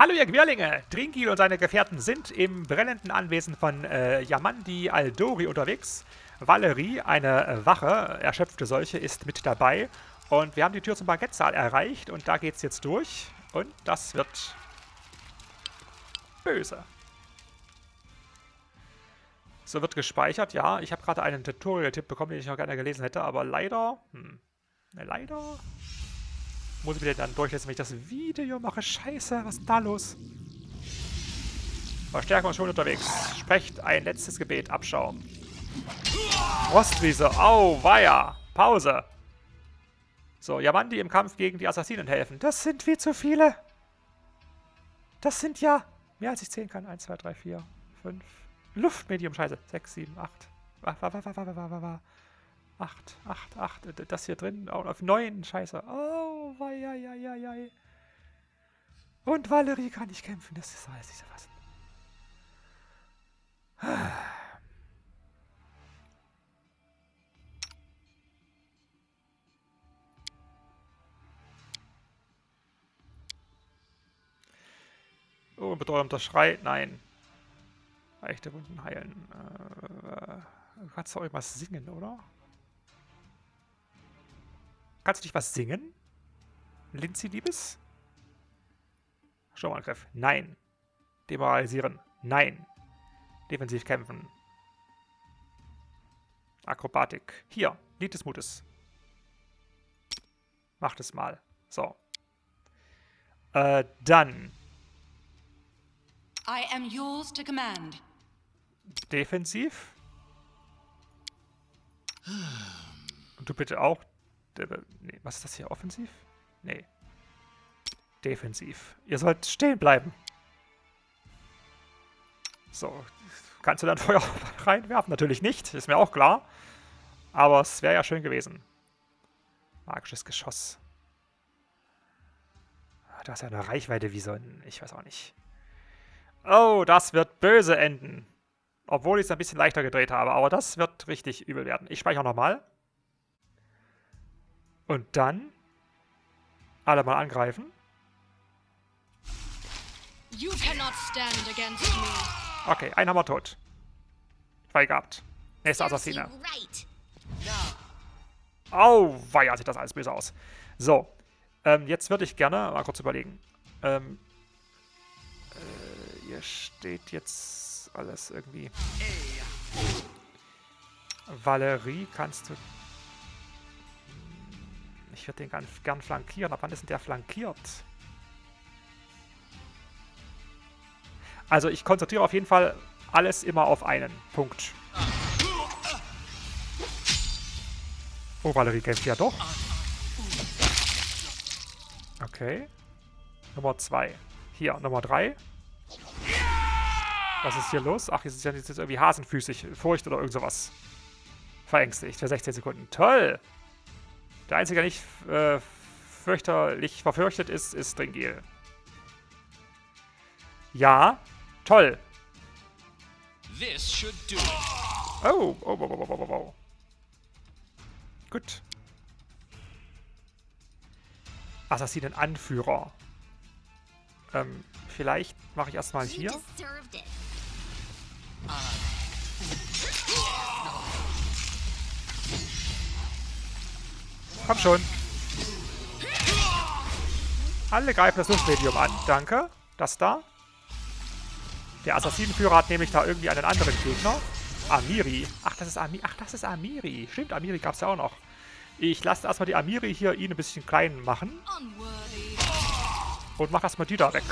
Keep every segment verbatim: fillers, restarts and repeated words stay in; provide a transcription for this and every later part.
Hallo ihr Querlinge! Dringil und seine Gefährten sind im brennenden Anwesen von äh, Jamandi Aldori unterwegs. Valerie, eine äh, Wache, erschöpfte solche, ist mit dabei. Und wir haben die Tür zum Bankettsaal erreicht und da geht's jetzt durch. Und das wird böse. So wird gespeichert, ja. Ich habe gerade einen Tutorial-Tipp bekommen, den ich noch gerne gelesen hätte, aber leider... Hm, leider... Muss ich mir dann durchlesen, wenn ich das Video mache? Scheiße, was ist denn da los? Verstärkung schon unterwegs. Sprecht ein letztes Gebet. Abschau. Rostwiese. Au, weia. Pause. So, Jamandi im Kampf gegen die Assassinen helfen. Das sind viel zu viele. Das sind ja mehr als ich zählen kann. eins, zwei, drei, vier, fünf. Luftmedium, scheiße. sechs, sieben, acht. acht, acht, acht. Das hier drin. Auf neun, scheiße. Oh. Und Valerie kann nicht kämpfen, das ist alles nicht so was. Oh, betäubender Schrei, nein. Leichte Wunden heilen. Äh, kannst du irgendwas singen, oder? Kannst du nicht was singen? Linzi, Liebes? Sturmangriff. Nein. Demoralisieren. Nein. Defensiv kämpfen. Akrobatik. Hier. Lied des Mutes. Macht es mal. So. Äh, dann. I am yours to command. Defensiv. Und du bitte auch. Nee, was ist das hier? Offensiv? Nee. Defensiv. Ihr sollt stehen bleiben. So. Kannst du dann Feuer reinwerfen? Natürlich nicht. Ist mir auch klar. Aber es wäre ja schön gewesen. Magisches Geschoss. Du hast ja eine Reichweite wie so ein... Ich weiß auch nicht. Oh, das wird böse enden. Obwohl ich es ein bisschen leichter gedreht habe. Aber das wird richtig übel werden. Ich speichere nochmal. Und dann... Alle mal angreifen. You cannot stand against me. Okay, einen haben wir tot. Freigehabt. Nächster Assassine. Au, weia, sieht das alles böse aus. So, ähm, jetzt würde ich gerne mal kurz überlegen. Ähm, äh, hier steht jetzt alles irgendwie. Valerie, kannst du... Ich würde den gern flankieren. Aber wann ist denn der flankiert? Also ich konzentriere auf jeden Fall alles immer auf einen. Punkt. Oh, Valerie kämpft ja doch. Okay. Nummer zwei. Hier, Nummer drei. Was ist hier los? Ach, hier sind jetzt irgendwie hasenfüßig. Furcht oder irgend sowas. Verängstigt für sechzehn Sekunden. Toll! Der Einzige, der nicht äh, fürchterlich verfürchtet ist, ist Dringil. Ja, toll. This do it. Oh, oh, oh, oh, oh, oh, oh. Gut. Assassinen-Anführer. Ähm, vielleicht mache ich erstmal hier. Komm schon. Alle greifen das Luftmedium an. Danke. Das da. Der Assassinenführer hat nämlich da irgendwie einen anderen Gegner. Amiri. Ach, das ist, Ami Ach, das ist Amiri. Stimmt, Amiri gab es ja auch noch. Ich lasse erstmal die Amiri hier ihn ein bisschen klein machen. Und mach erstmal die da weg.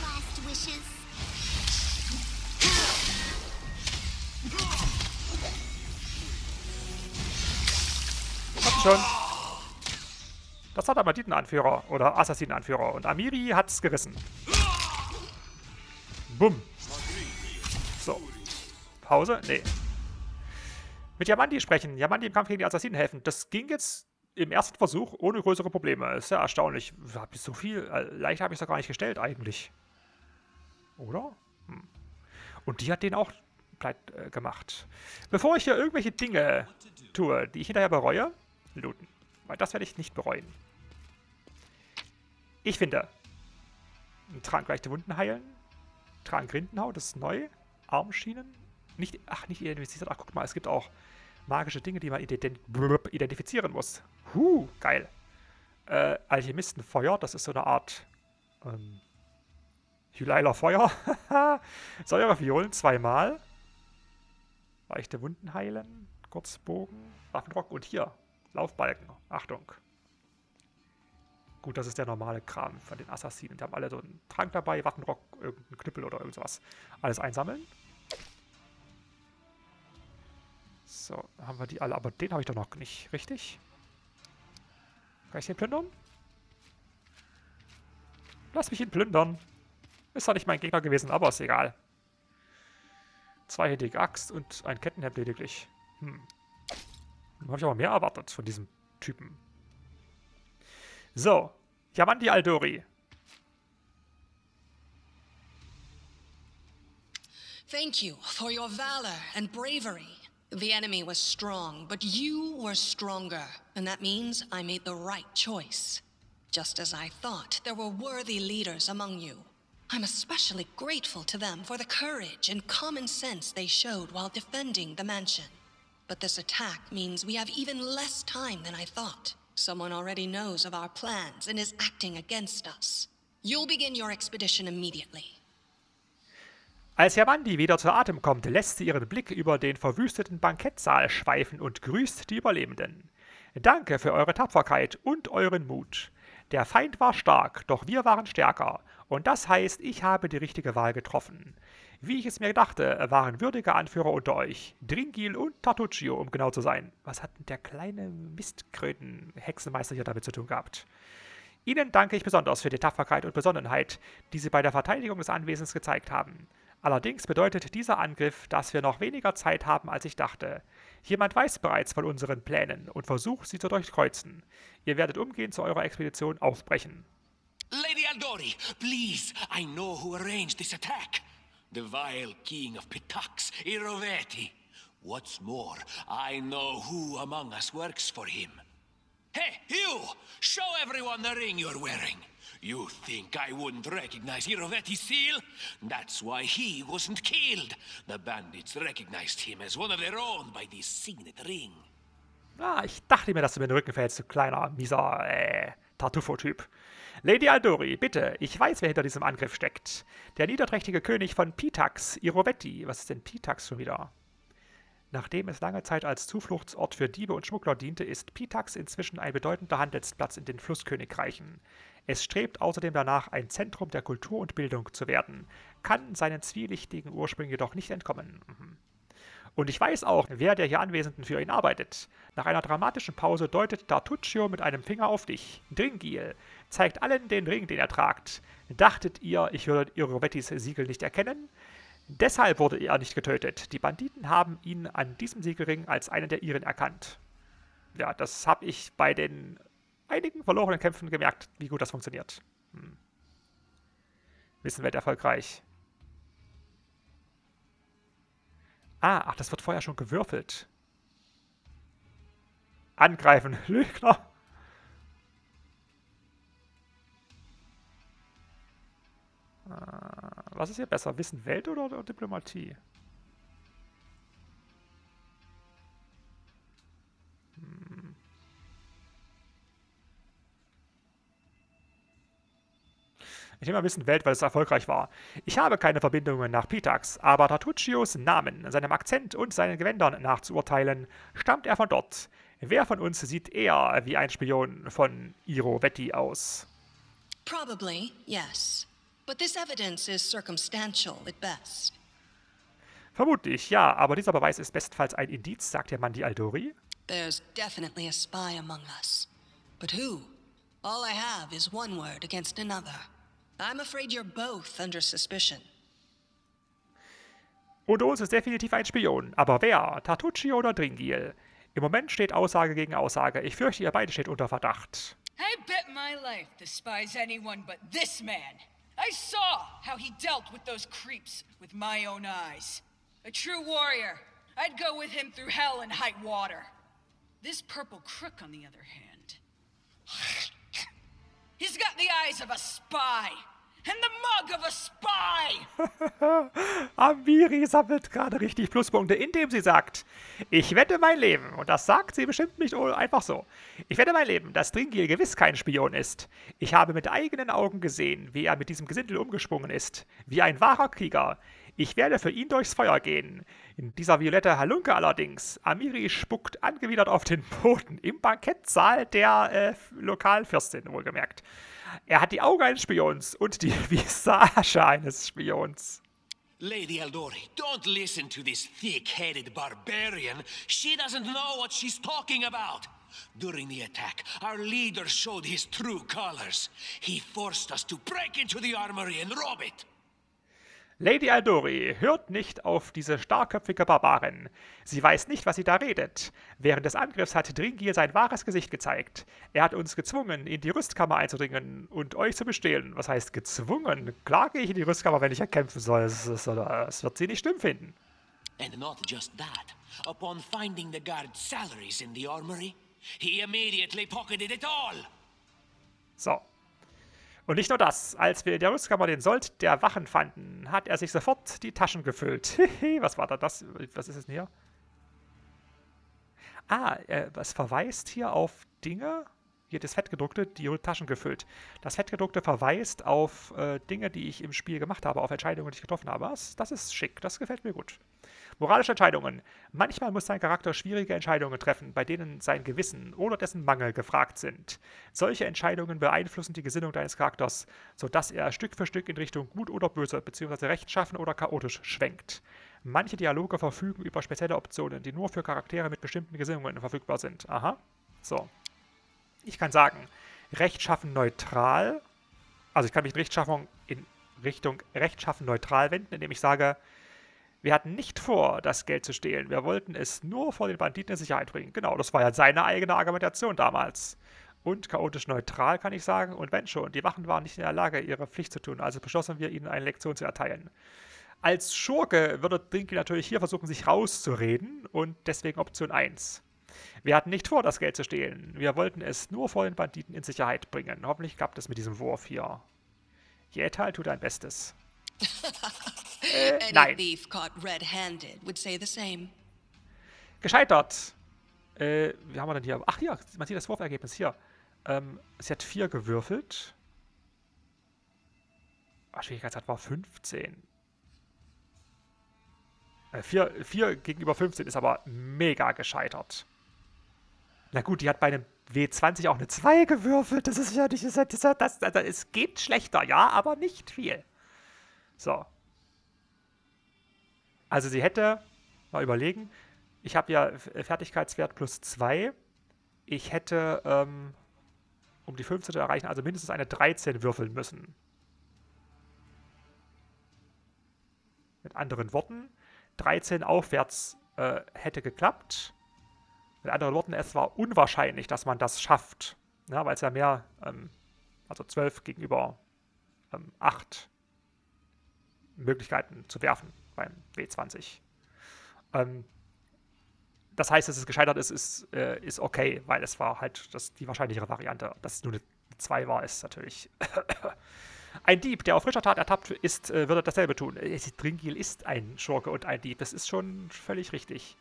Komm schon. Das hat Banditenanführer oder Assassinenanführer und Amiri hat's gerissen. Bumm. So. Pause? Nee. Mit Jamandi sprechen. Jamandi im Kampf gegen die Assassinen helfen. Das ging jetzt im ersten Versuch ohne größere Probleme. Ist ja erstaunlich. Hab ich so viel. Leichter habe ich es doch gar nicht gestellt eigentlich. Oder? Hm. Und die hat den auch platt äh, gemacht. Bevor ich hier irgendwelche Dinge tue, die ich hinterher bereue, looten. Weil das werde ich nicht bereuen. Ich finde, einen Trank leichte Wunden heilen. tragen Rindenhaut, das ist neu. Armschienen. Nicht, ach, nicht identifiziert. Ach, guck mal, es gibt auch magische Dinge, die man ident identifizieren muss. Huh, geil. Äh, Alchemistenfeuer, das ist so eine Art ähm, Hylaler Feuer. Säureviolen zweimal. Leichte Wunden heilen. Kurzbogen. Waffenrock und hier. Laufbalken. Achtung. Gut, das ist der normale Kram von den Assassinen. Die haben alle so einen Trank dabei, Waffenrock, irgendeinen Knüppel oder irgendwas. Alles einsammeln. So, haben wir die alle. Aber den habe ich doch noch nicht, richtig? Kann ich den plündern? Lass mich ihn plündern. Ist zwar nicht mein Gegner gewesen, aber ist egal. Zweihändige Axt und ein Kettenhemd lediglich. Hm. Dann habe ich aber mehr erwartet von diesem Typen. So, Jamandi Aldori. Thank you for your valor and bravery. The enemy was strong, but you were stronger, and that means I made the right choice. Just as I thought, there were worthy leaders among you. I'm especially grateful to them for the courage and common sense they showed while defending the mansion. But this attack means we have even less time than I thought. Someone already knows of our plans and is acting against us. You'll begin your expedition immediately. Als Jamandi wieder zu Atem kommt, lässt sie ihren Blick über den verwüsteten Bankettsaal schweifen und grüßt die Überlebenden. Danke für eure Tapferkeit und euren Mut. Der Feind war stark, doch wir waren stärker. Und das heißt, ich habe die richtige Wahl getroffen. Wie ich es mir dachte, waren würdige Anführer unter euch. Dringil und Tartuccio, um genau zu sein. Was hat denn der kleine Mistkröten-Hexenmeister hier damit zu tun gehabt? Ihnen danke ich besonders für die Tapferkeit und Besonnenheit, die sie bei der Verteidigung des Anwesens gezeigt haben. Allerdings bedeutet dieser Angriff, dass wir noch weniger Zeit haben, als ich dachte. Jemand weiß bereits von unseren Plänen und versucht, sie zu durchkreuzen. Ihr werdet umgehend zu eurer Expedition aufbrechen. Lady Aldori, please, I know who arranged this attack. The vile king of Pitax, Irovetti. What's more, I know who among us works for him. Hey, you! Show everyone the ring you're wearing. You think I wouldn't recognize Irovetti's seal? That's why he wasn't killed. The bandits recognized him as one of their own by this signet ring. Ah, ich dachte mir, dass du mir den Rücken fällst, du kleiner, mieser, äh, Tartufo-Typ. Lady Aldori, bitte, ich weiß, wer hinter diesem Angriff steckt. Der niederträchtige König von Pitax, Irovetti. Was ist denn Pitax schon wieder? Nachdem es lange Zeit als Zufluchtsort für Diebe und Schmuggler diente, ist Pitax inzwischen ein bedeutender Handelsplatz in den Flusskönigreichen. Es strebt außerdem danach, ein Zentrum der Kultur und Bildung zu werden, kann seinen zwielichtigen Ursprüngen jedoch nicht entkommen. Und ich weiß auch, wer der hier Anwesenden für ihn arbeitet. Nach einer dramatischen Pause deutet Tartuccio mit einem Finger auf dich. Dringil zeigt allen den Ring, den er tragt. Dachtet ihr, ich würde Irovettis Siegel nicht erkennen? Deshalb wurde er nicht getötet. Die Banditen haben ihn an diesem Siegelring als einen der ihren erkannt. Ja, das habe ich bei den einigen verlorenen Kämpfen gemerkt, wie gut das funktioniert. Hm. Wissen wird erfolgreich. Ah, ach, das wird vorher schon gewürfelt. Angreifen, Lügner! Was ist hier besser? Wissen, Welt oder, oder Diplomatie? Hm. Ich nehme mal Wissen, Welt, weil es erfolgreich war. Ich habe keine Verbindungen nach Pitax, aber Tartuccios Namen, seinem Akzent und seinen Gewändern nachzuurteilen, stammt er von dort. Wer von uns sieht eher wie ein Spion von Irovetti aus? Probably, yes. But this evidence is circumstantial at best. Vermutlich, ja, aber dieser Beweis ist bestenfalls ein Indiz, sagt Jamandi Aldori. There's definitely a spy among us. But who? All I have is one word against another. I'm afraid you're both under suspicion. Unter uns ist definitiv ein Spion, aber wer? Tartuccio oder Dringil? Im Moment steht Aussage gegen Aussage. Ich fürchte, ihr beide steht unter Verdacht. I bet my life the spies anyone but this man. I saw how he dealt with those creeps with my own eyes. A true warrior. I'd go with him through hell and high water. This purple crook, on the other hand, he's got the eyes of a spy. Amiri sammelt gerade richtig Pluspunkte, indem sie sagt, ich wette mein Leben, und das sagt sie bestimmt nicht einfach so, ich wette mein Leben, dass Dringil gewiss kein Spion ist. Ich habe mit eigenen Augen gesehen, wie er mit diesem Gesindel umgesprungen ist, wie ein wahrer Krieger. Ich werde für ihn durchs Feuer gehen. In dieser violette Halunke allerdings, Amiri spuckt angewidert auf den Boden, im Bankettsaal der äh, Lokalfürstin, wohlgemerkt. Er hat die Augen eines Spions und die Visage eines Spions. Lady Aldori, don't listen to this thick-headed barbarian. She doesn't know what she's talking about. During the attack, our leader showed his true colors. He forced us to break into the armory and rob it. Lady Aldori, hört nicht auf diese starrköpfige Barbarin. Sie weiß nicht, was sie da redet. Während des Angriffs hat Dringil sein wahres Gesicht gezeigt. Er hat uns gezwungen, in die Rüstkammer einzudringen und euch zu bestehlen. Was heißt gezwungen? Klar gehe ich in die Rüstkammer, wenn ich erkämpfen soll. Das wird sie nicht schlimm finden. And not just that. Upon finding the guard's salaries in the armory, he immediately pocketed it all. So. Und nicht nur das, als wir in der Rüstkammer den Sold der Wachen fanden, hat er sich sofort die Taschen gefüllt. Was war da das? Was ist es denn hier? Ah, äh, es verweist hier auf Dinge. Hier das Fettgedruckte, die Taschen gefüllt. Das Fettgedruckte verweist auf äh, Dinge, die ich im Spiel gemacht habe, auf Entscheidungen, die ich getroffen habe. Das, das ist schick, das gefällt mir gut. Moralische Entscheidungen. Manchmal muss sein Charakter schwierige Entscheidungen treffen, bei denen sein Gewissen oder dessen Mangel gefragt sind. Solche Entscheidungen beeinflussen die Gesinnung deines Charakters, sodass er Stück für Stück in Richtung gut oder böse bzw. rechtschaffen oder chaotisch schwenkt. Manche Dialoge verfügen über spezielle Optionen, die nur für Charaktere mit bestimmten Gesinnungen verfügbar sind. Aha. So. Ich kann sagen, rechtschaffen neutral, also ich kann mich in, Rechtschaffung in Richtung rechtschaffen neutral wenden, indem ich sage, wir hatten nicht vor, das Geld zu stehlen. Wir wollten es nur vor den Banditen in Sicherheit bringen. Genau, das war ja seine eigene Argumentation damals. Und chaotisch neutral kann ich sagen, und wenn schon, die Wachen waren nicht in der Lage, ihre Pflicht zu tun, also beschlossen wir, ihnen eine Lektion zu erteilen. Als Schurke würde Dringil natürlich hier versuchen, sich rauszureden, und deswegen Option eins. Wir hatten nicht vor, das Geld zu stehlen. Wir wollten es nur vor den Banditen in Sicherheit bringen. Hoffentlich klappt es mit diesem Wurf hier. Jaethal tut ein Bestes. äh, nein. Gescheitert. Äh, wie haben wir denn hier? Ach, hier, man sieht das Wurfergebnis. Hier. Ähm, sie hat vier gewürfelt. Ach, Schwierigkeitsgrad war fünfzehn. vier gegenüber fünfzehn ist aber mega gescheitert. Na gut, die hat bei einem W zwanzig auch eine zwei gewürfelt. Das ist ja nicht... Das, das, das, das, es geht schlechter, ja, aber nicht viel. So. Also sie hätte... Mal überlegen. Ich habe ja Fertigkeitswert plus zwei. Ich hätte, ähm, um die fünfzehn zu erreichen, also mindestens eine dreizehn würfeln müssen. Mit anderen Worten... dreizehn aufwärts äh, hätte geklappt. Mit anderen Worten, es war unwahrscheinlich, dass man das schafft. Ja, weil es ja mehr, ähm, also zwölf gegenüber ähm, acht Möglichkeiten zu werfen beim W zwanzig. Ähm, das heißt, dass es gescheitert ist, ist, äh, ist okay, weil es war halt das, die wahrscheinlichere Variante. Dass es nur eine zwei war, ist natürlich... Ein Dieb, der auf frischer Tat ertappt ist, äh, würde dasselbe tun. Dringil ist ein Schurke und ein Dieb. Das ist schon völlig richtig.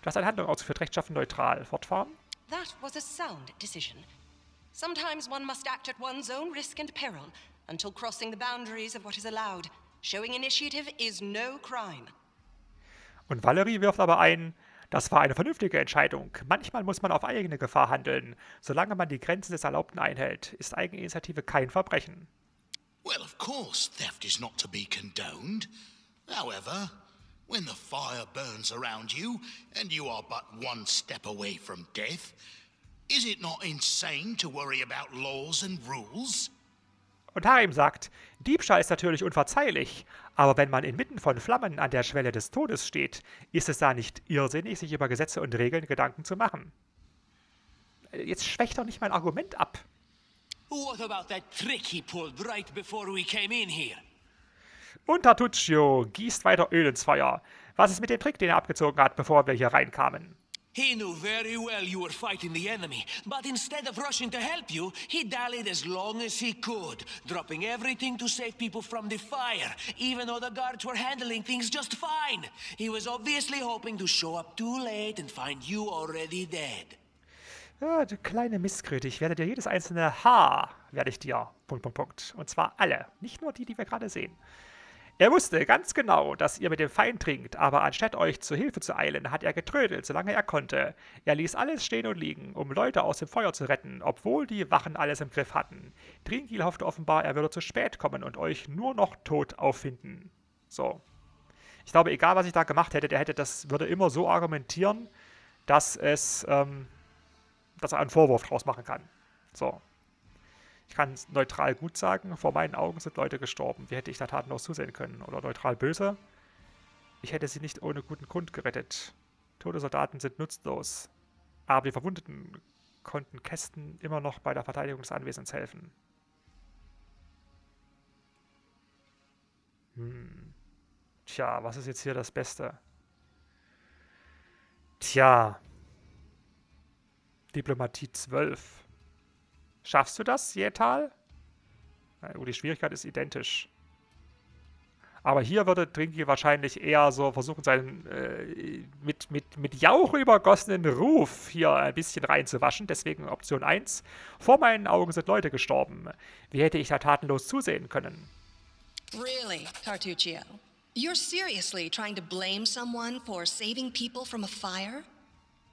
Du hast eine Handlung ausgeführt, rechtschaffen neutral. Fortfahren. That was a sound decision. Sometimes one must act at one's own risk and peril until crossing the boundaries of what is allowed. Showing initiative is no crime. Und Valerie wirft aber ein, das war eine vernünftige Entscheidung. Manchmal muss man auf eigene Gefahr handeln. Solange man die Grenzen des Erlaubten einhält, ist Eigeninitiative kein Verbrechen. Well, of course, theft is not to be condoned. However, when the fire burns around you, and you are but one step away from death, is it not insane to worry about laws and rules? Und Harrim sagt, Diebstahl ist natürlich unverzeihlich, aber wenn man inmitten von Flammen an der Schwelle des Todes steht, ist es da nicht irrsinnig, sich über Gesetze und Regeln Gedanken zu machen. Jetzt schwächt doch nicht mein Argument ab. What about that trick he pulled right before we came in here? Und Tartuccio gießt weiter Öl ins Feuer. Was ist mit dem Trick, den er abgezogen hat, bevor wir hier reinkamen? He knew very well you were fighting the enemy, but instead of rushing to help you, he dallied as long as he could, dropping everything to save people from the fire, even though the guards were handling things just fine. He was obviously hoping to show up too late and find you already dead. Ja, du kleine Mistkröte, ich werde dir jedes einzelne Haar, werde ich dir, Punkt, Punkt, Punkt. Und zwar alle, nicht nur die, die wir gerade sehen. Er wusste ganz genau, dass ihr mit dem Feind trinkt, aber anstatt euch zur Hilfe zu eilen, hat er getrödelt, solange er konnte. Er ließ alles stehen und liegen, um Leute aus dem Feuer zu retten, obwohl die Wachen alles im Griff hatten. Dringil hoffte offenbar, er würde zu spät kommen und euch nur noch tot auffinden. So. Ich glaube, egal was ich da gemacht hätte, der hätte das, würde immer so argumentieren, dass es, ähm, dass er einen Vorwurf draus machen kann. So. Ich kann neutral gut sagen, vor meinen Augen sind Leute gestorben. Wie hätte ich da tatenlos zusehen können? Oder neutral böse? Ich hätte sie nicht ohne guten Grund gerettet. Tote Soldaten sind nutzlos. Aber die Verwundeten konnten Kesten immer noch bei der Verteidigung des Anwesens helfen. Hm. Tja, was ist jetzt hier das Beste? Tja. Diplomatie zwölf. Schaffst du das, Jaethal? Oh, die Schwierigkeit ist identisch. Aber hier würde Dringil wahrscheinlich eher so versuchen, seinen äh, mit, mit, mit Jauch übergossenen Ruf hier ein bisschen reinzuwaschen. Deswegen Option eins. Vor meinen Augen sind Leute gestorben. Wie hätte ich da tatenlos zusehen können? Really, Tartuccio? You're seriously trying to blame someone for saving people from a fire?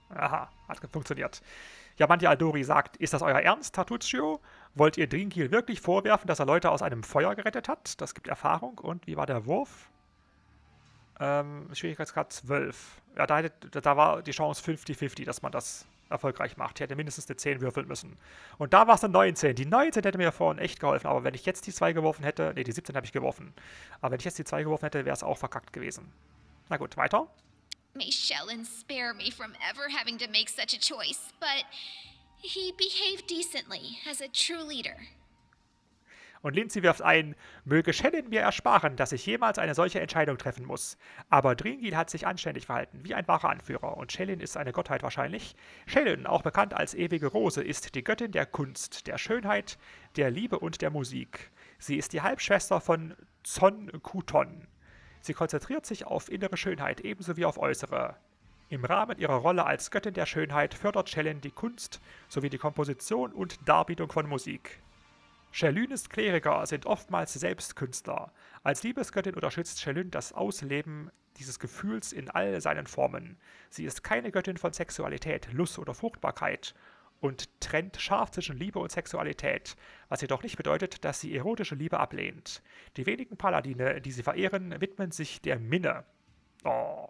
Aha, hat funktioniert. Jamandi Aldori sagt, ist das euer Ernst, Tartuccio? Wollt ihr Dringil wirklich vorwerfen, dass er Leute aus einem Feuer gerettet hat? Das gibt Erfahrung. Und wie war der Wurf? Ähm, Schwierigkeitsgrad zwölf. Ja, da, hätte, da war die Chance fünfzig fünfzig, dass man das erfolgreich macht. Ich hätte mindestens eine zehn würfeln müssen. Und da war es eine neunzehn. Die neunzehn hätte mir vorhin echt geholfen, aber wenn ich jetzt die zwei geworfen hätte... Ne, die siebzehn habe ich geworfen. Aber wenn ich jetzt die zwei geworfen hätte, wäre es auch verkackt gewesen. Na gut, weiter. May Shelyn spare me from ever having to make such a choice, but he behaved decently as a true leader. Und Linzi wirft ein, möge Shelyn mir ersparen, dass ich jemals eine solche Entscheidung treffen muss. Aber Dringil hat sich anständig verhalten, wie ein wahrer Anführer. Und Shelyn ist eine Gottheit wahrscheinlich. Shelyn, auch bekannt als ewige Rose, ist die Göttin der Kunst, der Schönheit, der Liebe und der Musik. Sie ist die Halbschwester von Zon Kuton. Sie konzentriert sich auf innere Schönheit, ebenso wie auf äußere. Im Rahmen ihrer Rolle als Göttin der Schönheit fördert Shelyn die Kunst sowie die Komposition und Darbietung von Musik. Shelyns Kleriker sind oftmals selbst Künstler. Als Liebesgöttin unterstützt Shelyn das Ausleben dieses Gefühls in all seinen Formen. Sie ist keine Göttin von Sexualität, Lust oder Fruchtbarkeit und trennt scharf zwischen Liebe und Sexualität, was jedoch nicht bedeutet, dass sie erotische Liebe ablehnt. Die wenigen Paladine, die sie verehren, widmen sich der Minne. Oh.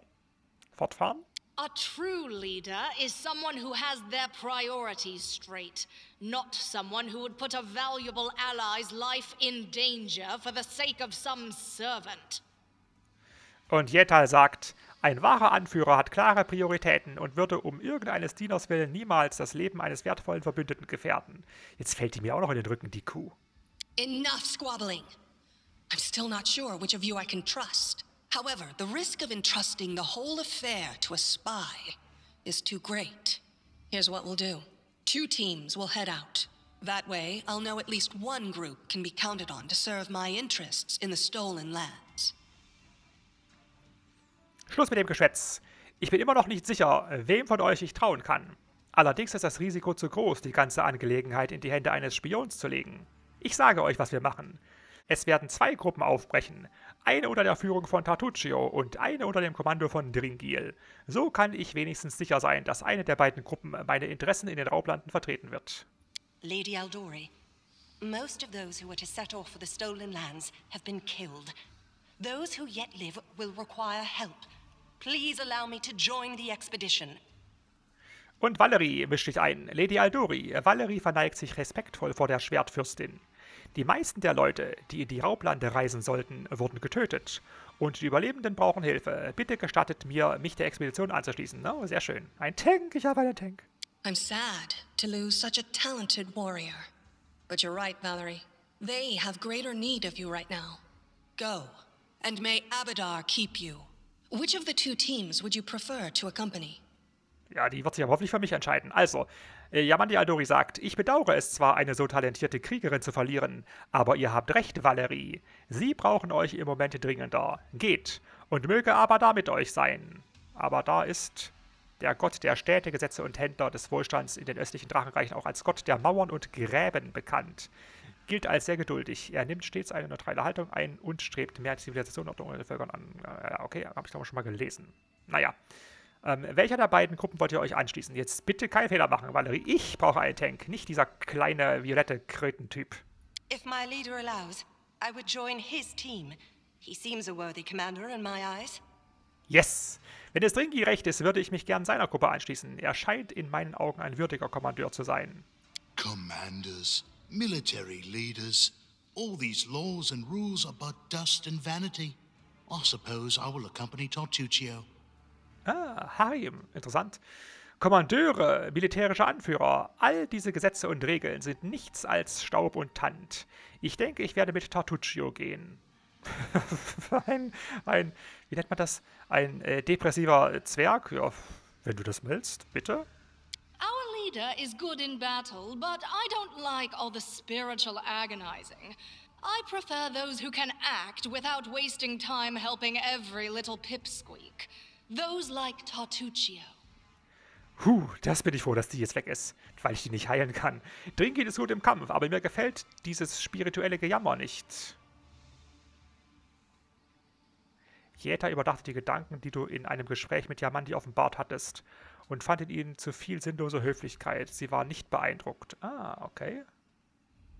Fortfahren? A true leader is someone who has their priorities straight, not someone who would put a valuable ally's life in danger for the sake of some servant. Und Jaethal sagt, ein wahrer Anführer hat klare Prioritäten und würde um irgendeines Dieners willen niemals das Leben eines wertvollen Verbündeten gefährden. Jetzt fällt die mir auch noch in den Rücken, die Kuh. Enough squabbling. I'm still not sure which of you I can trust. However, the risk of entrusting the whole affair to a spy is too great. Here's what we'll do. Two teams will head out. That way, I'll know at least one group can be counted on to serve my interests in the stolen lands. Schluss mit dem Geschwätz. Ich bin immer noch nicht sicher, wem von euch ich trauen kann. Allerdings ist das Risiko zu groß, die ganze Angelegenheit in die Hände eines Spions zu legen. Ich sage euch, was wir machen. Es werden zwei Gruppen aufbrechen. Eine unter der Führung von Tartuccio und eine unter dem Kommando von Dringil. So kann ich wenigstens sicher sein, dass eine der beiden Gruppen meine Interessen in den Raublanden vertreten wird. Lady Aldori, most of those who were to set off for the stolen lands have been killed. Those who yet live will require help. Please allow me to join the expedition. Und Valerie mischt sich ein. Lady Aldori. Valerie verneigt sich respektvoll vor der Schwertfürstin. Die meisten der Leute, die in die Raublande reisen sollten, wurden getötet. Und die Überlebenden brauchen Hilfe. Bitte gestattet mir, mich der Expedition anzuschließen. Oh, sehr schön. Ein Tank, ich habe einen Tank. I'm sad to lose such a talented warrior. But you're right, Valerie. They have greater need of you right now. Go. And may Abadar keep you. Which of the two teams would you prefer to accompany? Ja, die wird sich aber hoffentlich für mich entscheiden. Also, Jamandi Aldori sagt, ich bedauere es zwar, eine so talentierte Kriegerin zu verlieren, aber ihr habt recht, Valerie. Sie brauchen euch im Moment dringender. Geht. Und möge Abadar mit euch sein. Abadar ist der Gott der Städte, Gesetze und Händler des Wohlstands in den östlichen Drachenreichen, auch als Gott der Mauern und Gräben bekannt. Gilt als sehr geduldig. Er nimmt stets eine neutrale Haltung ein und strebt mehr Zivilisation und Ordnung in den Völkern an. Äh, okay, habe ich glaube ich schon mal gelesen. Naja. Ähm, welcher der beiden Gruppen wollt ihr euch anschließen? Jetzt bitte keinen Fehler machen, Valerie. Ich brauche einen Tank, nicht dieser kleine violette Krötentyp. If my leader allows, I would join his team. He seems a worthy commander in my eyes. Yes! Wenn es Dringil recht ist, würde ich mich gern seiner Gruppe anschließen. Er scheint in meinen Augen ein würdiger Kommandeur zu sein. Commanders, military leaders, all these laws and rules are but dust and vanity. I suppose I will accompany Tartuccio. Ah, Harrim. Interessant. Kommandeure, militärische Anführer, all diese Gesetze und Regeln sind nichts als Staub und Tand. Ich denke, ich werde mit Tartuccio gehen. ein, ein, wie nennt man das? Ein äh, depressiver Zwerg? Ja, wenn du das willst, bitte. Our leader is good in battle, but I don't like all the spiritual agonizing. I prefer those who can act without wasting time helping every little pipsqueak. Those like Tartuccio. Huh, das bin ich froh, dass die jetzt weg ist, weil ich die nicht heilen kann. Dringil ist gut im Kampf, aber mir gefällt dieses spirituelle Gejammer nicht. Jaethal überdachte die Gedanken, die du in einem Gespräch mit Jamandi offenbart hattest und fand in ihnen zu viel sinnlose Höflichkeit. Sie war nicht beeindruckt. Ah, okay.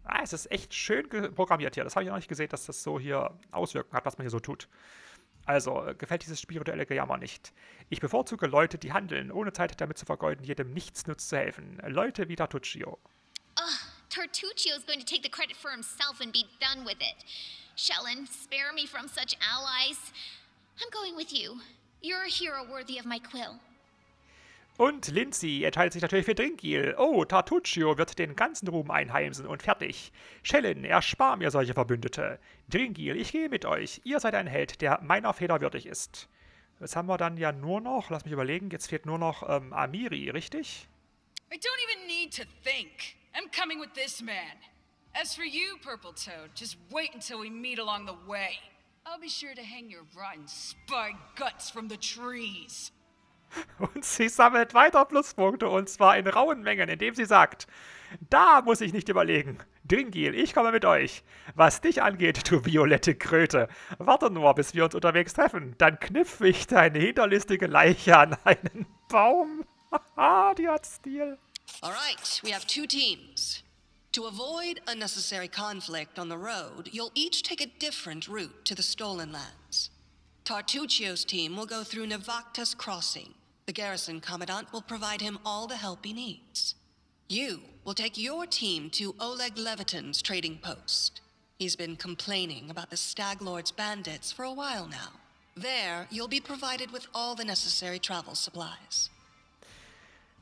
Ah, es ist echt schön programmiert hier. Das habe ich noch nicht gesehen, dass das so hier Auswirkungen hat, was man hier so tut. Also, gefällt dieses spirituelle Gejammer nicht. Ich bevorzuge Leute, die handeln, ohne Zeit damit zu vergeuden, jedem Nichtsnutz zu helfen. Leute wie Tartuccio. Ugh, Tartuccio is going to take the credit for himself and be done with it. Shelyn, spare me from such allies. I'm going with you. You're a hero worthy of my quill. Und Linzi entscheidet sich natürlich für Dringil. Oh, Tartuccio wird den ganzen Ruhm einheimsen und fertig. Shelyn, erspar mir solche Verbündete. Dringil, ich gehe mit euch. Ihr seid ein Held, der meiner Feder würdig ist. Jetzt haben wir dann ja nur noch, lass mich überlegen, jetzt fehlt nur noch ähm, Amiri, richtig? I don't even need to think. I'm coming with this man. As for you, Purple Toad, just wait until we meet along the way. I'll be sure to hang your rotten spy guts from the trees. Und sie sammelt weiter Pluspunkte, und zwar in rauen Mengen, indem sie sagt, da muss ich nicht überlegen. Dringil, ich komme mit euch. Was dich angeht, du violette Kröte, warte nur, bis wir uns unterwegs treffen. Dann knüpfe ich deine hinterlistige Leiche an einen Baum. Haha, die hat Stil. Alright, we have two teams. To avoid unnecessary conflict on the road, you'll each take a different route to the stolen lands. Tartuccio's team will go through Nivaktas Crossing. The garrison commandant will provide him all the help he needs. You will take your team to Oleg Leveton's trading post. He's been complaining about the Stag Lord's bandits for a while now. There, you'll be provided with all the necessary travel supplies.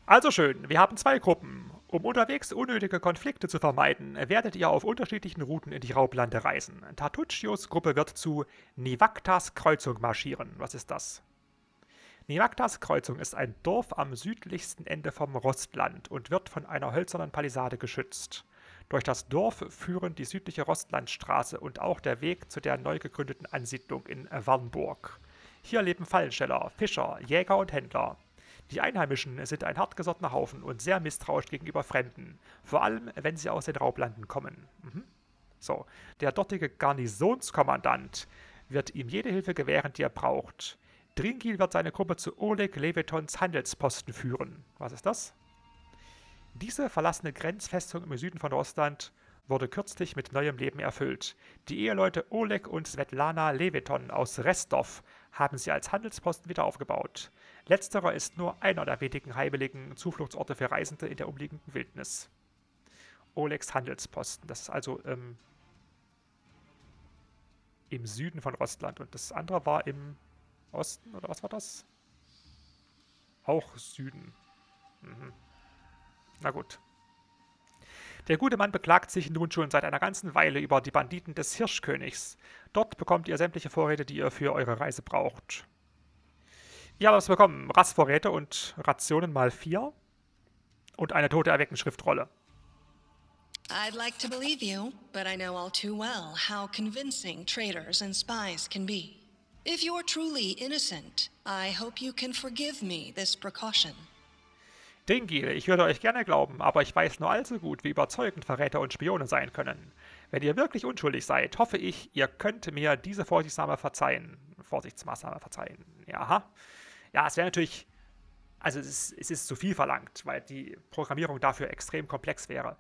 Also schön, wir haben zwei Gruppen. Um unterwegs unnötige Konflikte zu vermeiden, werdet ihr auf unterschiedlichen Routen in die Raublande reisen. Tartuccios Gruppe wird zu Nivaktas Kreuzung marschieren. Was ist das? Nivaktas Kreuzung ist ein Dorf am südlichsten Ende vom Rostland und wird von einer hölzernen Palisade geschützt. Durch das Dorf führen die südliche Rostlandstraße und auch der Weg zu der neu gegründeten Ansiedlung in Warnburg. Hier leben Fallensteller, Fischer, Jäger und Händler. Die Einheimischen sind ein hartgesottener Haufen und sehr misstrauisch gegenüber Fremden, vor allem, wenn sie aus den Raublanden kommen. Mhm. So, der dortige Garnisonskommandant wird ihm jede Hilfe gewähren, die er braucht. Dringil wird seine Gruppe zu Oleg Levetons Handelsposten führen. Was ist das? Diese verlassene Grenzfestung im Süden von Rostland wurde kürzlich mit neuem Leben erfüllt. Die Eheleute Oleg und Svetlana Leveton aus Restov haben sie als Handelsposten wieder aufgebaut. Letzterer ist nur einer der wenigen heimeligen Zufluchtsorte für Reisende in der umliegenden Wildnis. Olegs Handelsposten, das ist also ähm, im Süden von Rostland. Und das andere war im Osten, oder was war das? Auch Süden. Mhm. Na gut. Der gute Mann beklagt sich nun schon seit einer ganzen Weile über die Banditen des Hirschkönigs. Dort bekommt ihr sämtliche Vorräte, die ihr für eure Reise braucht. Ja, was wir bekommen? Rastvorräte und Rationen mal vier. Und eine Tote erwecken Schriftrolle. I'd like to believe you, but I know all too well how convincing traitors and spies can be. If you're truly innocent, I hope you can forgive me this precaution. Dringil, ich würde euch gerne glauben, aber ich weiß nur allzu gut, wie überzeugend Verräter und Spione sein können. Wenn ihr wirklich unschuldig seid, hoffe ich, ihr könnt mir diese Vorsichtsmaßnahme verzeihen. Vorsichtsmaßnahme verzeihen. Ja, aha. Ja, es wäre natürlich... Also es ist, es ist zu viel verlangt, weil die Programmierung dafür extrem komplex wäre.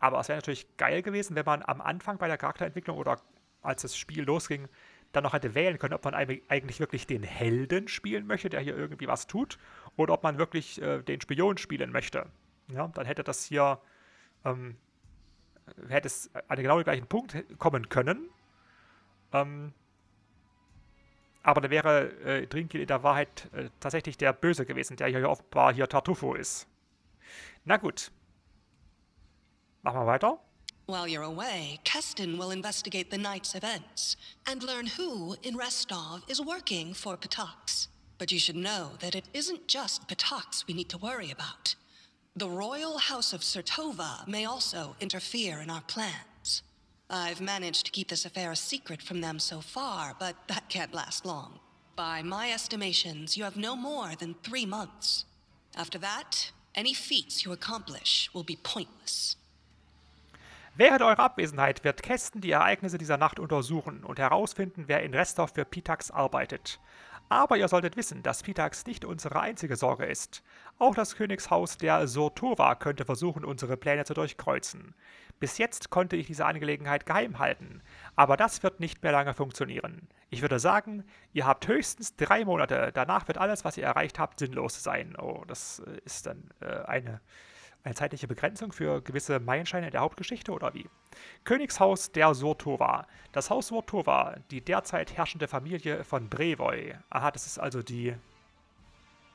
Aber es wäre natürlich geil gewesen, wenn man am Anfang bei der Charakterentwicklung oder als das Spiel losging, dann noch hätte wählen können, ob man eigentlich wirklich den Helden spielen möchte, der hier irgendwie was tut, oder ob man wirklich äh, den Spion spielen möchte. Ja, dann hätte das hier, ähm, hätte es an genau den gleichen Punkt kommen können. Ähm, aber da wäre äh, Dringil in der Wahrheit äh, tatsächlich der Böse gewesen, der hier offenbar hier Tartuccio ist. Na gut. Machen wir weiter. While you're away, Kesten will investigate the night's events and learn who in Restov is working for Pitax. But you should know that it isn't just Pitax we need to worry about. The royal house of Surtova may also interfere in our plans. I've managed to keep this affair a secret from them so far, but that can't last long. By my estimations, you have no more than three months. After that, any feats you accomplish will be pointless. Während eurer Abwesenheit wird Kesten die Ereignisse dieser Nacht untersuchen und herausfinden, wer in Restov für Pitax arbeitet. Aber ihr solltet wissen, dass Pitax nicht unsere einzige Sorge ist. Auch das Königshaus der Surtova könnte versuchen, unsere Pläne zu durchkreuzen. Bis jetzt konnte ich diese Angelegenheit geheim halten, aber das wird nicht mehr lange funktionieren. Ich würde sagen, ihr habt höchstens drei Monate, danach wird alles, was ihr erreicht habt, sinnlos sein. Oh, das ist dann äh, eine... Eine zeitliche Begrenzung für gewisse Meilensteine in der Hauptgeschichte, oder wie? Königshaus der Surtova. Das Haus Surtova, die derzeit herrschende Familie von Brevoi. Aha, das ist also die...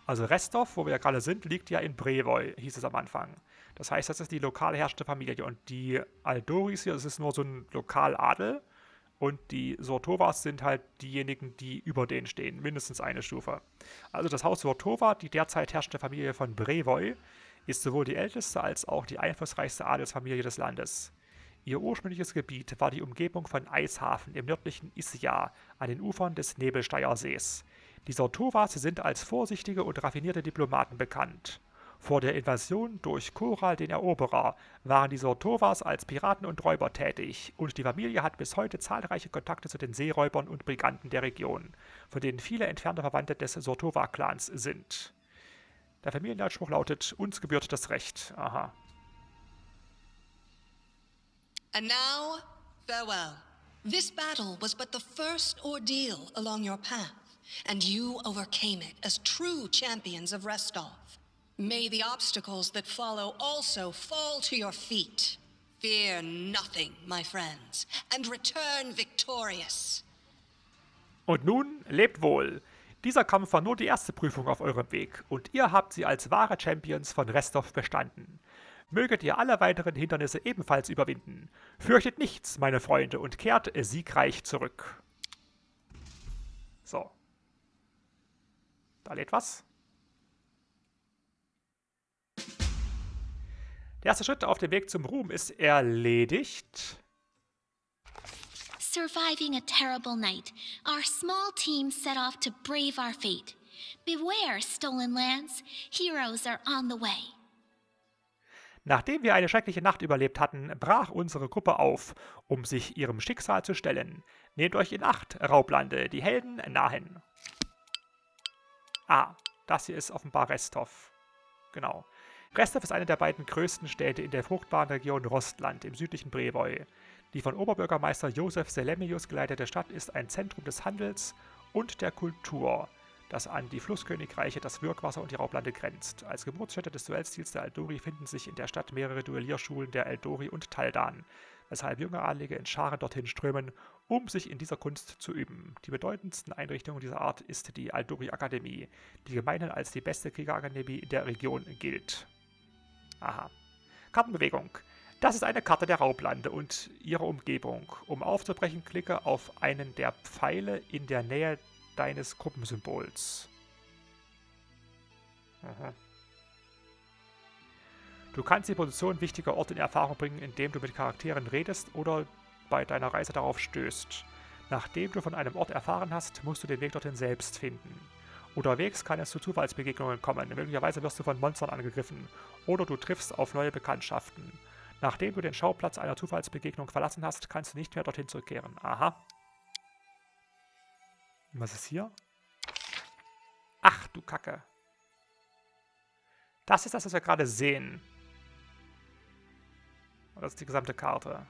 Also Restov, wo wir ja gerade sind, liegt ja in Brevoi, hieß es am Anfang. Das heißt, das ist die lokale herrschende Familie. Und die Aldoris hier, das ist nur so ein Lokaladel. Und die Surtovas sind halt diejenigen, die über denen stehen. Mindestens eine Stufe. Also das Haus Surtova, die derzeit herrschende Familie von Brevoi, ist sowohl die älteste als auch die einflussreichste Adelsfamilie des Landes. Ihr ursprüngliches Gebiet war die Umgebung von Eishafen im nördlichen Issia, an den Ufern des Nebelsteiersees. Die Surtovas sind als vorsichtige und raffinierte Diplomaten bekannt. Vor der Invasion durch Koral den Eroberer waren die Surtovas als Piraten und Räuber tätig und die Familie hat bis heute zahlreiche Kontakte zu den Seeräubern und Briganten der Region, von denen viele entfernte Verwandte des Surtova-Clans sind. Der Familienanspruch lautet, uns gebührt das Recht. Aha. And now, farewell. This battle was but the first ordeal along your path, and you overcame it as true champions of Restov. May the obstacles that follow also fall to your feet. Fear nothing, my friends, and return victorious. Und nun lebt wohl. Dieser Kampf war nur die erste Prüfung auf eurem Weg und ihr habt sie als wahre Champions von Restov bestanden. Möget ihr alle weiteren Hindernisse ebenfalls überwinden. Fürchtet nichts, meine Freunde, und kehrt siegreich zurück. So. Da lädt was. Der erste Schritt auf dem Weg zum Ruhm ist erledigt. Surviving a terrible night, our small team set off to brave our fate. Beware, stolen lands. Heroes are on the way. Nachdem wir eine schreckliche Nacht überlebt hatten, brach unsere Gruppe auf, um sich ihrem Schicksal zu stellen. Nehmt euch in Acht, Raublande, die Helden nahen. Ah, das hier ist offenbar Restov. Genau. Restov ist eine der beiden größten Städte in der fruchtbaren Region Rostland im südlichen Brevoi. Die von Oberbürgermeister Josef Selemius geleitete Stadt ist ein Zentrum des Handels und der Kultur, das an die Flusskönigreiche, das Würgwasser und die Raublande grenzt. Als Geburtsstätte des Duellstils der Aldori finden sich in der Stadt mehrere Duellierschulen der Aldori und Taldan, weshalb junge Adlige in Scharen dorthin strömen, um sich in dieser Kunst zu üben. Die bedeutendsten Einrichtungen dieser Art ist die Aldori-Akademie, die gemeinhin als die beste Kriegerakademie in der Region gilt. Aha. Kartenbewegung. Das ist eine Karte der Raublande und ihrer Umgebung. Um aufzubrechen, klicke auf einen der Pfeile in der Nähe deines Gruppensymbols. Aha. Du kannst die Position wichtiger Orte in Erfahrung bringen, indem du mit Charakteren redest oder bei deiner Reise darauf stößt. Nachdem du von einem Ort erfahren hast, musst du den Weg dorthin selbst finden. Unterwegs kann es zu Zufallsbegegnungen kommen, möglicherweise wirst du von Monstern angegriffen oder du triffst auf neue Bekanntschaften. Nachdem du den Schauplatz einer Zufallsbegegnung verlassen hast, kannst du nicht mehr dorthin zurückkehren. Aha. Was ist hier? Ach, du Kacke. Das ist das, was wir gerade sehen. Das ist die gesamte Karte.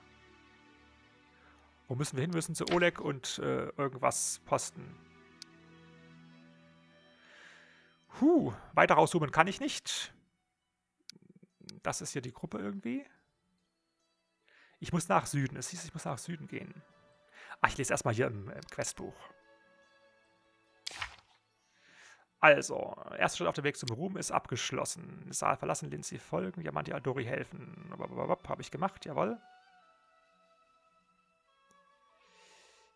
Wo müssen wir hin? Wir müssen zu Oleg und äh, irgendwas posten. Huh, weiter rauszoomen kann ich nicht. Das ist hier die Gruppe irgendwie. Ich muss nach Süden. Es hieß, ich muss nach Süden gehen. Ach, ich lese erstmal hier im, im Questbuch. Also, erster Schritt auf dem Weg zum Ruhm ist abgeschlossen. Saal verlassen, Linzi folgen, Jamandi Aldori helfen. Habe ich gemacht, jawohl.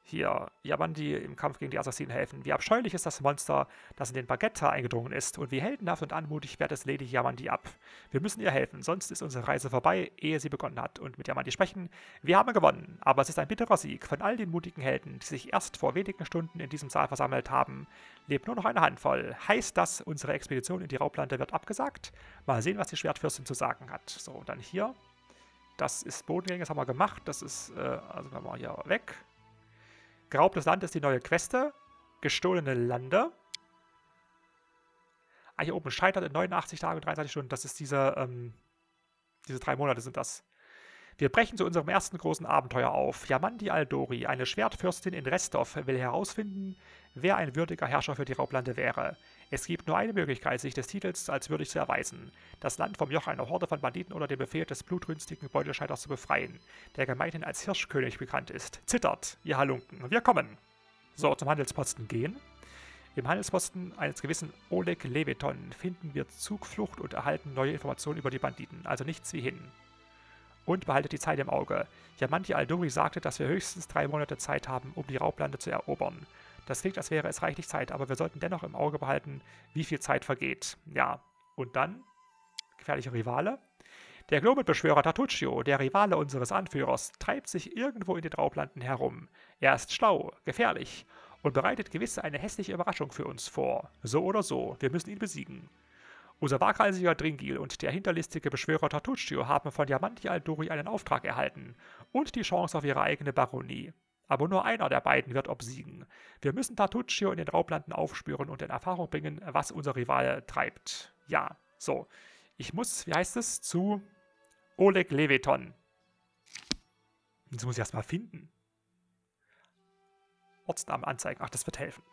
Hier, Jamandi im Kampf gegen die Assassinen helfen. Wie abscheulich ist das Monster, das in den Baguetta eingedrungen ist, und wie heldenhaft und anmutig wehrt es Lady Jamandi ab. Wir müssen ihr helfen, sonst ist unsere Reise vorbei, ehe sie begonnen hat. Und mit Jamandi sprechen, wir haben gewonnen, aber es ist ein bitterer Sieg von all den mutigen Helden, die sich erst vor wenigen Stunden in diesem Saal versammelt haben. Lebt nur noch eine Handvoll. Heißt das, unsere Expedition in die Raublande wird abgesagt? Mal sehen, was die Schwertfürstin zu sagen hat. So, und dann hier. Das ist Bodengänge, das haben wir gemacht. Das ist, äh, also machen wir hier weg. Geraubtes Land ist die neue Queste. Gestohlene Lande. Ah, hier oben scheitert in neunundachtzig Tagen und dreiunddreißig Stunden. Das ist diese, ähm, diese drei Monate sind das. Wir brechen zu unserem ersten großen Abenteuer auf. Jamandi Aldori, eine Schwertfürstin in Restov, will herausfinden, wer ein würdiger Herrscher für die Raublande wäre. Es gibt nur eine Möglichkeit, sich des Titels als würdig zu erweisen. Das Land vom Joch einer Horde von Banditen unter dem Befehl des blutrünstigen Beutelscheiters zu befreien, der gemeinhin als Hirschkönig bekannt ist. Zittert, ihr Halunken, wir kommen! So, zum Handelsposten gehen. Im Handelsposten eines gewissen Oleg Leveton finden wir Zugflucht und erhalten neue Informationen über die Banditen, also nichts wie hin. Und behaltet die Zeit im Auge. Jamandi Aldori sagte, dass wir höchstens drei Monate Zeit haben, um die Raublande zu erobern. Das klingt, als wäre es reichlich Zeit, aber wir sollten dennoch im Auge behalten, wie viel Zeit vergeht. Ja, und dann? Gefährliche Rivale? Der Globenbeschwörer Tartuccio, der Rivale unseres Anführers, treibt sich irgendwo in den Raublanden herum. Er ist schlau, gefährlich und bereitet gewiss eine hässliche Überraschung für uns vor. So oder so, wir müssen ihn besiegen. Unser waghalsiger Dringil und der hinterlistige Beschwörer Tartuccio haben von Jamandi Aldori einen Auftrag erhalten und die Chance auf ihre eigene Baronie. Aber nur einer der beiden wird obsiegen. Wir müssen Tartuccio in den Raublanden aufspüren und in Erfahrung bringen, was unser Rivale treibt. Ja, so. Ich muss, wie heißt es, zu Oleg Leveton. Das muss ich erstmal finden. Ortsnamen anzeigen. Ach, das wird helfen.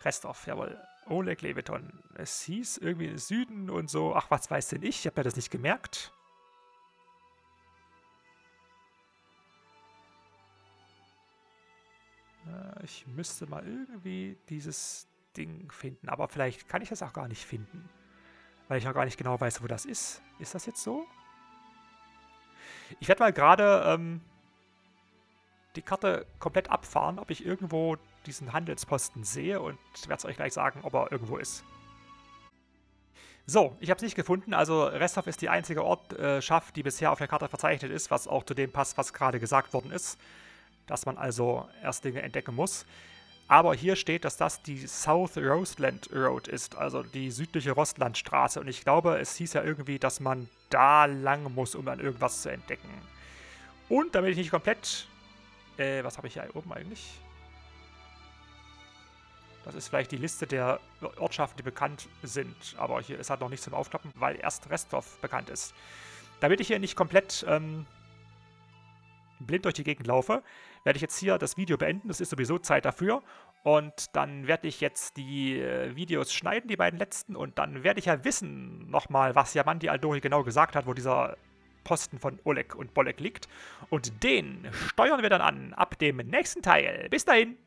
Restov, jawohl. Oleg Leveton. Es hieß irgendwie im Süden und so. Ach, was weiß denn ich? Ich habe mir das nicht gemerkt. Ich müsste mal irgendwie dieses Ding finden. Aber vielleicht kann ich das auch gar nicht finden. Weil ich auch gar nicht genau weiß, wo das ist. Ist das jetzt so? Ich werde mal gerade ähm, die Karte komplett abfahren, ob ich irgendwo diesen Handelsposten sehe. Und werde es euch gleich sagen, ob er irgendwo ist. So, ich habe es nicht gefunden. Also Restov ist die einzige Ortschaft, äh, die bisher auf der Karte verzeichnet ist. Was auch zu dem passt, was gerade gesagt worden ist. Dass man also erst Dinge entdecken muss. Aber hier steht, dass das die South Rostland Road ist, also die südliche Rostlandstraße. Und ich glaube, es hieß ja irgendwie, dass man da lang muss, um dann irgendwas zu entdecken. Und damit ich nicht komplett... Äh, was habe ich hier oben eigentlich? Das ist vielleicht die Liste der Ortschaften, die bekannt sind. Aber hier ist halt noch nichts zum Aufklappen, weil erst Restov bekannt ist. Damit ich hier nicht komplett... Ähm, blind durch die Gegend laufe, werde ich jetzt hier das Video beenden. Das ist sowieso Zeit dafür. Und dann werde ich jetzt die äh, Videos schneiden, die beiden letzten. Und dann werde ich ja wissen nochmal, was Jamandi Aldori genau gesagt hat, wo dieser Posten von Oleg und Bolek liegt. Und den steuern wir dann an ab dem nächsten Teil. Bis dahin!